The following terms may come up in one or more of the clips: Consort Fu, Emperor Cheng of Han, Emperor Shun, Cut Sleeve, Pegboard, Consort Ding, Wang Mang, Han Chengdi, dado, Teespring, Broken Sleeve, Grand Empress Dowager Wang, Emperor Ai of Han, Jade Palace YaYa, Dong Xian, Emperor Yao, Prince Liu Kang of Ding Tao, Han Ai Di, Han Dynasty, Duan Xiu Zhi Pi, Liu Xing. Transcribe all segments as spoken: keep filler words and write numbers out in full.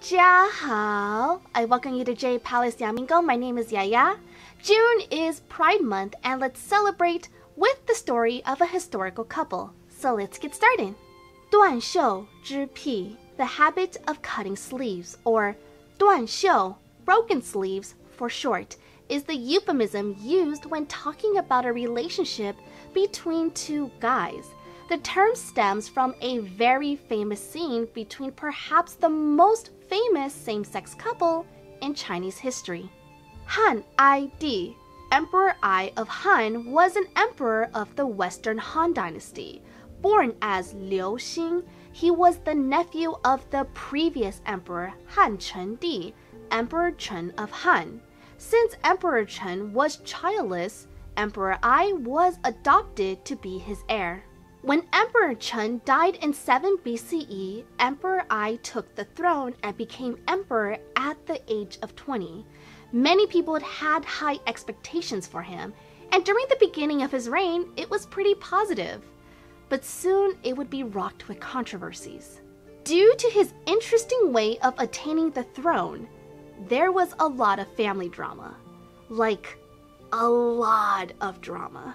Jiahao. I welcome you to Jade Palace YaMingo. My name is YaYa. June is Pride Month, and let's celebrate with the story of a historical couple. So let's get started. Duan Xiu Zhi Pi, the habit of cutting sleeves, or Duan Xiu, broken sleeves for short, is the euphemism used when talking about a relationship between two guys. The term stems from a very famous scene between perhaps the most famous same-sex couple in Chinese history. Han Ai Di, Emperor Ai of Han, was an emperor of the Western Han Dynasty. Born as Liu Xing, he was the nephew of the previous emperor Han Chengdi, Emperor Cheng of Han. Since Emperor Cheng was childless, Emperor Ai was adopted to be his heir. When Emperor Cheng died in seven B C E, Emperor Ai took the throne and became emperor at the age of twenty. Many people had high expectations for him, and during the beginning of his reign, it was pretty positive. But soon it would be rocked with controversies. Due to his interesting way of attaining the throne, there was a lot of family drama. Like, a lot of drama.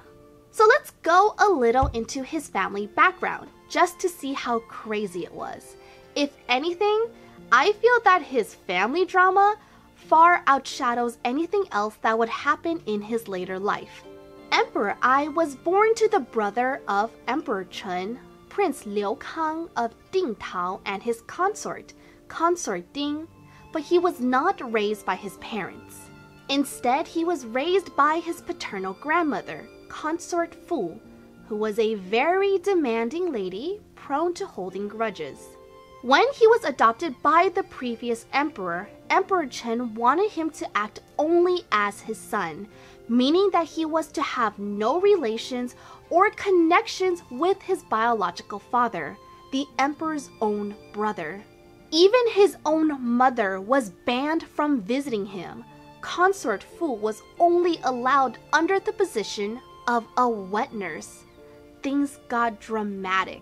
So let's go a little into his family background, just to see how crazy it was. If anything, I feel that his family drama far outshadows anything else that would happen in his later life. Emperor Ai was born to the brother of Emperor Cheng, Prince Liu Kang of Ding Tao, and his consort, Consort Ding, but he was not raised by his parents. Instead, he was raised by his paternal grandmother, Consort Fu, who was a very demanding lady prone to holding grudges. When he was adopted by the previous emperor, Emperor Cheng wanted him to act only as his son, meaning that he was to have no relations or connections with his biological father, the emperor's own brother. Even his own mother was banned from visiting him. Consort Fu was only allowed under the position of a wet nurse. Things got dramatic.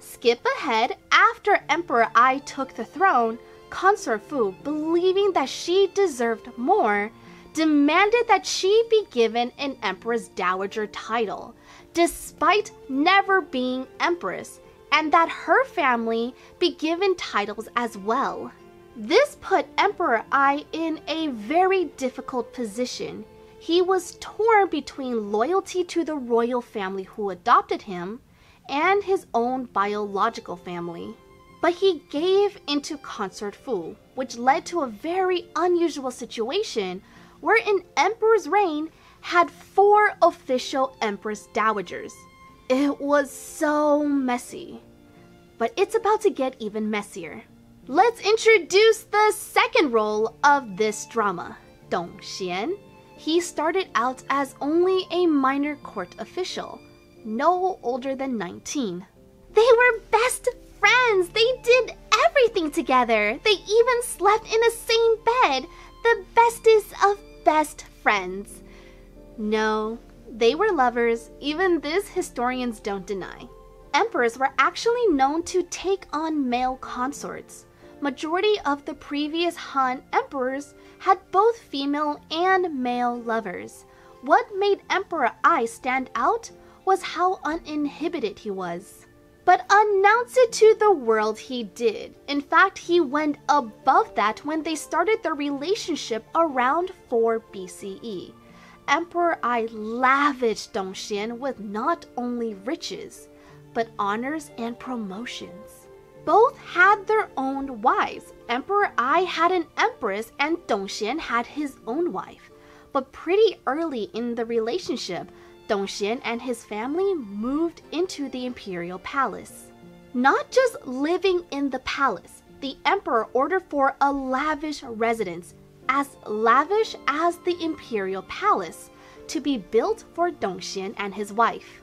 Skip ahead, after Emperor Ai took the throne, Consort Fu, believing that she deserved more, demanded that she be given an empress dowager title, despite never being empress, and that her family be given titles as well. This put Emperor Ai in a very difficult position. He was torn between loyalty to the royal family who adopted him and his own biological family. But he gave into Consort Fu, which led to a very unusual situation where an emperor's reign had four official empress dowagers. It was so messy. But it's about to get even messier. Let's introduce the second role of this drama, Dong Xian. He started out as only a minor court official, no older than nineteen. They were best friends! They did everything together! They even slept in the same bed! The bestest of best friends! No, they were lovers, even this historians don't deny. Emperors were actually known to take on male consorts. Majority of the previous Han emperors had both female and male lovers. What made Emperor Ai stand out was how uninhibited he was. But announce it to the world he did. In fact, he went above that when they started their relationship around four B C E. Emperor Ai lavished Dong Xian with not only riches, but honors and promotions. Both had their own wives. Emperor Ai had an empress and Dong Xian had his own wife. But pretty early in the relationship, Dong Xian and his family moved into the imperial palace. Not just living in the palace, the emperor ordered for a lavish residence, as lavish as the imperial palace, to be built for Dong Xian and his wife.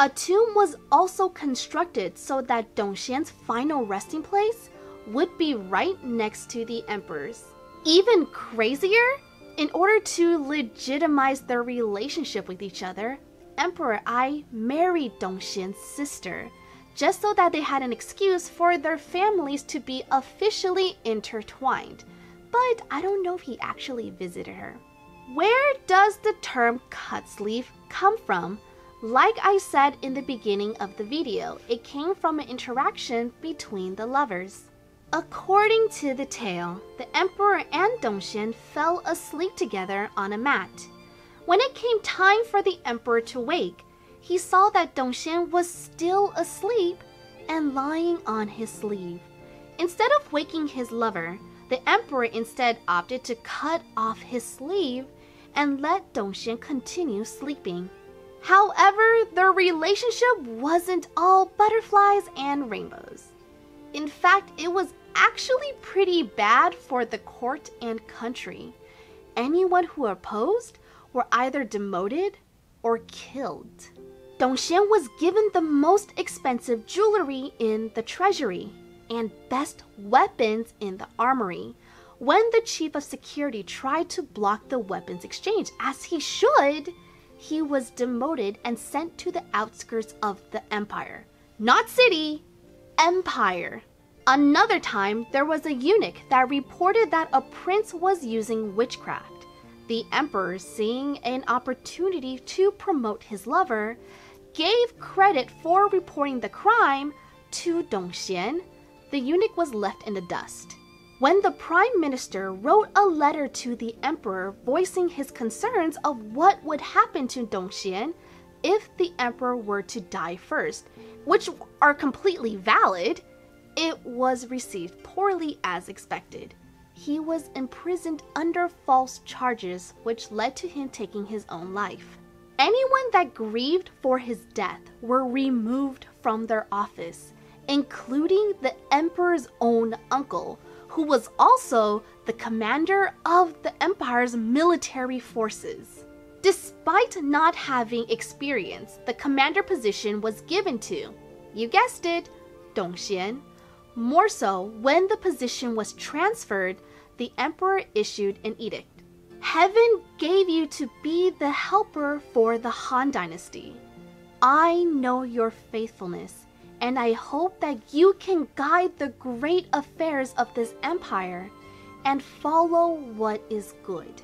A tomb was also constructed so that Dong Xian's final resting place would be right next to the emperor's. Even crazier, in order to legitimize their relationship with each other, Emperor Ai married Dong Xian's sister, just so that they had an excuse for their families to be officially intertwined. But I don't know if he actually visited her. Where does the term cut sleeve come from? Like I said in the beginning of the video, it came from an interaction between the lovers. According to the tale, the emperor and Dong Xian fell asleep together on a mat. When it came time for the emperor to wake, he saw that Dong Xian was still asleep and lying on his sleeve. Instead of waking his lover, the emperor instead opted to cut off his sleeve and let Dong Xian continue sleeping. However, their relationship wasn't all butterflies and rainbows. In fact, it was actually pretty bad for the court and country. Anyone who opposed were either demoted or killed. Dong Xian was given the most expensive jewelry in the treasury and best weapons in the armory when the chief of security tried to block the weapons exchange. As he should, he was demoted and sent to the outskirts of the empire. Not city, empire. Another time, there was a eunuch that reported that a prince was using witchcraft. The emperor, seeing an opportunity to promote his lover, gave credit for reporting the crime to Dong Xian. The eunuch was left in the dust. When the prime minister wrote a letter to the emperor voicing his concerns of what would happen to Dong Xian if the emperor were to die first, which are completely valid, it was received poorly as expected. He was imprisoned under false charges, which led to him taking his own life. Anyone that grieved for his death were removed from their office, including the emperor's own uncle, who was also the commander of the empire's military forces. Despite not having experience, the commander position was given to, you guessed it, Dong Xian. More so, when the position was transferred, the emperor issued an edict. Heaven gave you to be the helper for the Han Dynasty. I know your faithfulness, and I hope that you can guide the great affairs of this empire and follow what is good.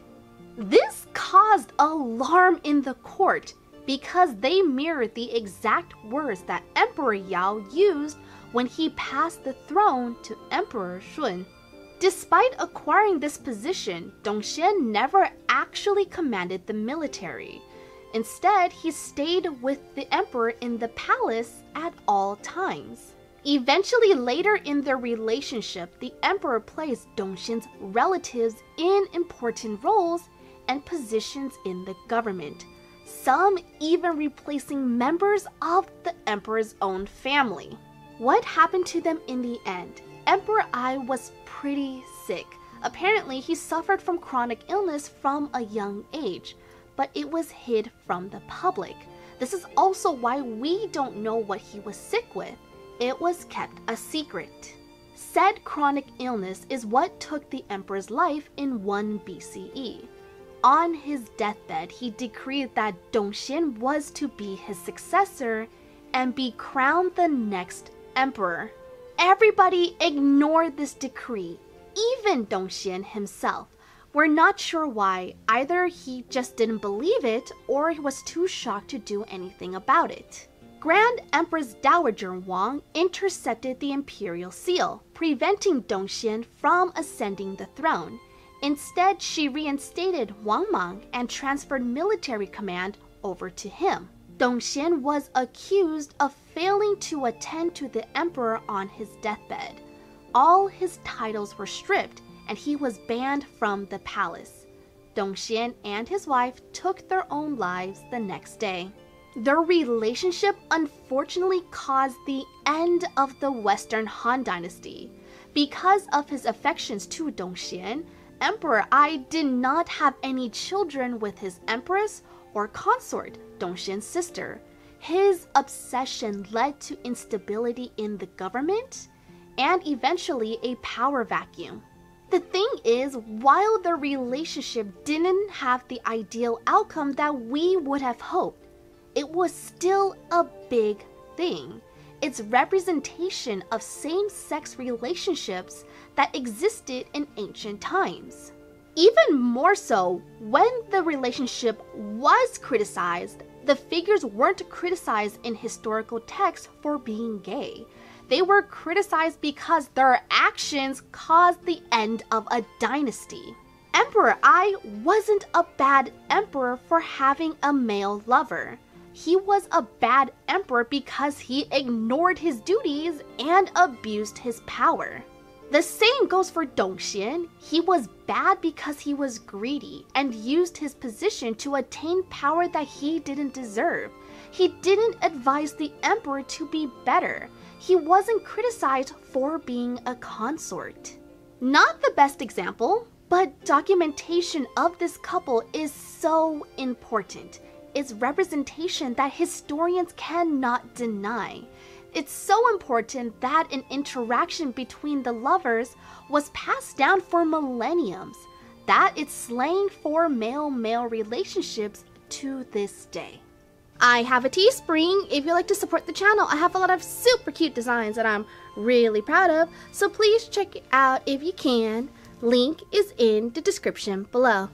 This caused alarm in the court because they mirrored the exact words that Emperor Yao used when he passed the throne to Emperor Shun. Despite acquiring this position, Dong Xian never actually commanded the military. Instead, he stayed with the emperor in the palace at all times. Eventually, later in their relationship, the emperor placed Dong Xian's relatives in important roles and positions in the government, some even replacing members of the emperor's own family. What happened to them in the end? Emperor Ai was pretty sick. Apparently, he suffered from chronic illness from a young age, but it was hid from the public. This is also why we don't know what he was sick with. It was kept a secret. Said chronic illness is what took the emperor's life in one B C E. On his deathbed, he decreed that Dong Xian was to be his successor and be crowned the next emperor. Everybody ignored this decree, even Dong Xian himself. We're not sure why. Either he just didn't believe it or he was too shocked to do anything about it. Grand Empress Dowager Wang intercepted the imperial seal, preventing Dong Xian from ascending the throne. Instead, she reinstated Wang Mang and transferred military command over to him. Dong Xian was accused of failing to attend to the emperor on his deathbed. All his titles were stripped, and he was banned from the palace. Dong Xian and his wife took their own lives the next day. Their relationship unfortunately caused the end of the Western Han Dynasty. Because of his affections to Dong Xian, Emperor Ai did not have any children with his empress or consort, Dong Xian's sister. His obsession led to instability in the government and eventually a power vacuum. The thing is, while their relationship didn't have the ideal outcome that we would have hoped, it was still a big thing. its representation of same-sex relationships that existed in ancient times. Even more so, when the relationship was criticized, the figures weren't criticized in historical texts for being gay. They were criticized because their actions caused the end of a dynasty. Emperor Ai wasn't a bad emperor for having a male lover. He was a bad emperor because he ignored his duties and abused his power. The same goes for Dong Xian. He was bad because he was greedy and used his position to attain power that he didn't deserve. He didn't advise the emperor to be better. He wasn't criticized for being a consort. Not the best example, but documentation of this couple is so important. It's representation that historians cannot deny. It's so important that an interaction between the lovers was passed down for millenniums, that it's slang for male-male relationships to this day. I have a Teespring. If you'd like to support the channel, I have a lot of super cute designs that I'm really proud of, so please check it out if you can. Link is in the description below.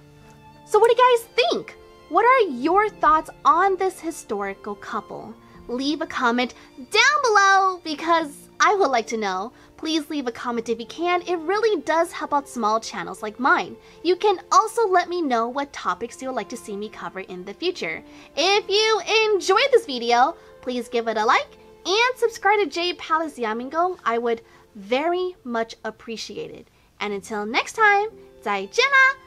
So what do you guys think? What are your thoughts on this historical couple? Leave a comment down below because I would like to know. Please leave a comment if you can. It really does help out small channels like mine. You can also let me know what topics you would like to see me cover in the future. If you enjoyed this video, please give it a like and subscribe to Jade Palace YaYa. I would very much appreciate it. And until next time, 再见啦!